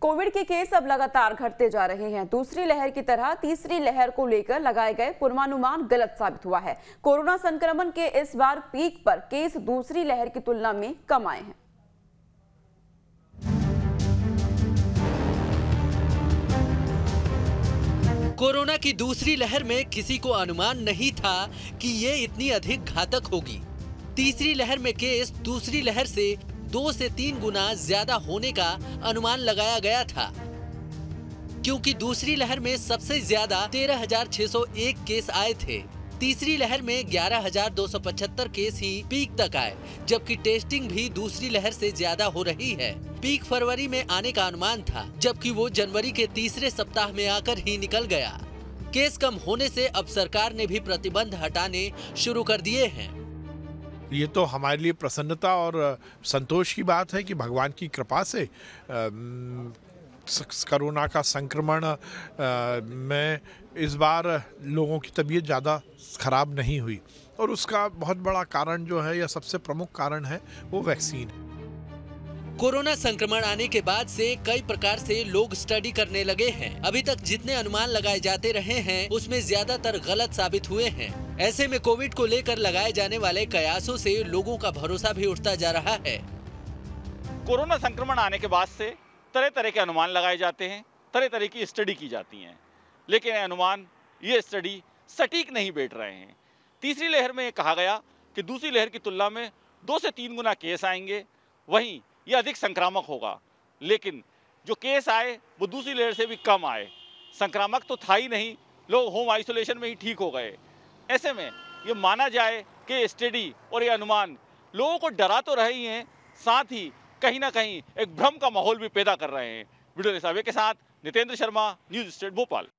Covid के case अब लगातार घटते जा रहे हैं। दूसरी लहर की तरह तीसरी लहर को लेकर लगाए गए पूर्वानुमान गलत साबित हुआ है। कोरोना संक्रमण के इस बार पीक पर केस दूसरी लहर की तुलना में कम आए हैं। कोरोना की दूसरी लहर में किसी को अनुमान नहीं था कि ये इतनी अधिक घातक होगी। तीसरी लहर में केस दूसरी लहर से 2 से 3 गुना ज्यादा होने का अनुमान लगाया गया था, क्योंकि दूसरी लहर में सबसे ज्यादा 13,601 केस आए थे। तीसरी लहर में 11,275 केस ही पीक तक आए, जबकि टेस्टिंग भी दूसरी लहर से ज्यादा हो रही है। पीक फरवरी में आने का अनुमान था, जबकि वो जनवरी के तीसरे सप्ताह में आकर ही निकल गया। केस कम होने से अब सरकार ने भी प्रतिबंध हटाने शुरू कर दिए हैं। ये तो हमारे लिए प्रसन्नता और संतोष की बात है कि भगवान की कृपा से कोरोना का संक्रमण में इस बार लोगों की तबीयत ज़्यादा खराब नहीं हुई, और उसका बहुत बड़ा कारण जो है या सबसे प्रमुख कारण है वो वैक्सीन। कोरोना संक्रमण आने के बाद से कई प्रकार से लोग स्टडी करने लगे हैं। अभी तक जितने अनुमान लगाए जाते रहे हैं उसमें ज्यादातर गलत साबित हुए हैं। ऐसे में कोविड को लेकर लगाए जाने वाले कयासों से लोगों का भरोसा भी उठता जा रहा है। कोरोना संक्रमण आने के बाद से तरह तरह के अनुमान लगाए जाते हैं, तरह तरह की स्टडी की जाती है, लेकिन अनुमान ये स्टडी सटीक नहीं बैठ रहे हैं। तीसरी लहर में कहा गया कि दूसरी लहर की तुलना में 2 से 3 गुना केस आएंगे, वहीं ये अधिक संक्रामक होगा, लेकिन जो केस आए वो दूसरी लहर से भी कम आए। संक्रामक तो था ही नहीं, लोग होम आइसोलेशन में ही ठीक हो गए। ऐसे में ये माना जाए कि स्टडी और ये अनुमान लोगों को डरा तो रहे ही हैं, साथ ही कहीं ना कहीं एक भ्रम का माहौल भी पैदा कर रहे हैं। वीडियो के साथ नितेंद्र शर्मा, न्यूज़ स्टेट भोपाल।